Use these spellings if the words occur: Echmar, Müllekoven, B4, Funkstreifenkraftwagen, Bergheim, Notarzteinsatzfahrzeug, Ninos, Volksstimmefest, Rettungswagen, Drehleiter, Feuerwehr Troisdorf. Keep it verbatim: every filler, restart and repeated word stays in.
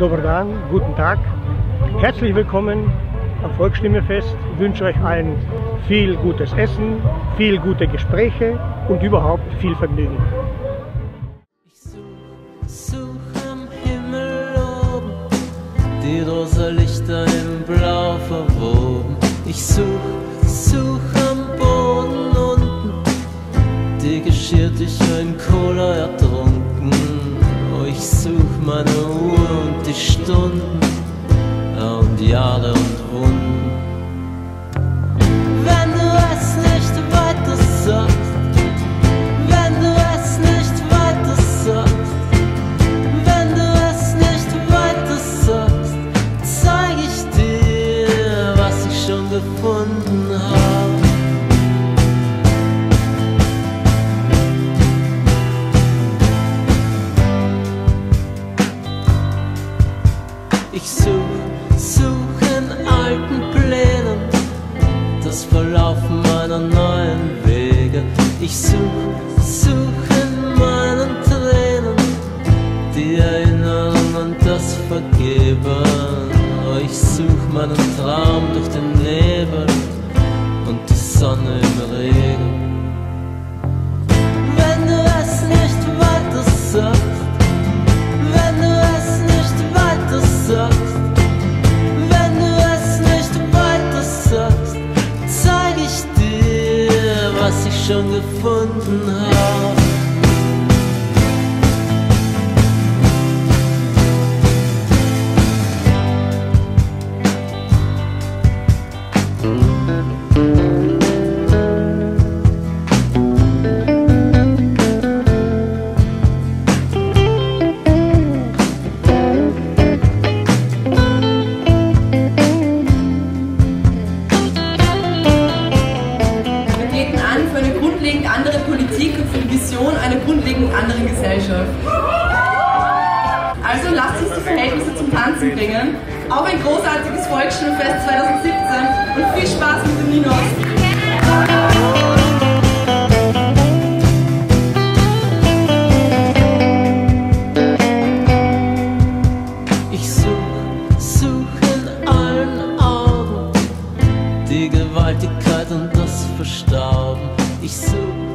Dobr dan, guten Tag. Herzlich willkommen am Volksstimmefest. Ich wünsche euch allen viel gutes Essen, viel gute Gespräche und überhaupt viel Vergnügen. Ich such, such am Himmel oben, die rosa Lichter im Blau verwoben. Ich such, such am Boden unten, die geschirrt dich ein Cola ertrunken. Oh, ich such meine Uhr und die Stunden und Jahre und Wunden. Wenn du es nicht weiter sagst, wenn du es nicht weiter sagst, wenn du es nicht weiter sagst, zeig ich dir, was ich schon gefunden habe. Ich such Suchen alten Plänen, das Verlaufen meiner neuen Wege. Ich suche, suche meinen Tränen, die Erinnerung an das Vergeben. Oh, ich suche meinen Traum durch den Nebel und die Sonne im Regen. Wenn du es nicht weiter sagst, wenn du es nicht weiter sagst, was ich schon gefunden hab. Andere Gesellschaft. Also lasst uns die Verhältnisse zum Tanzen bringen. Auf ein großartiges Volksstimmefest zweitausendsiebzehn und viel Spaß mit dem Ninos. Ich such, such in allen Augen die Gewaltigkeit und das Verstauben. Ich such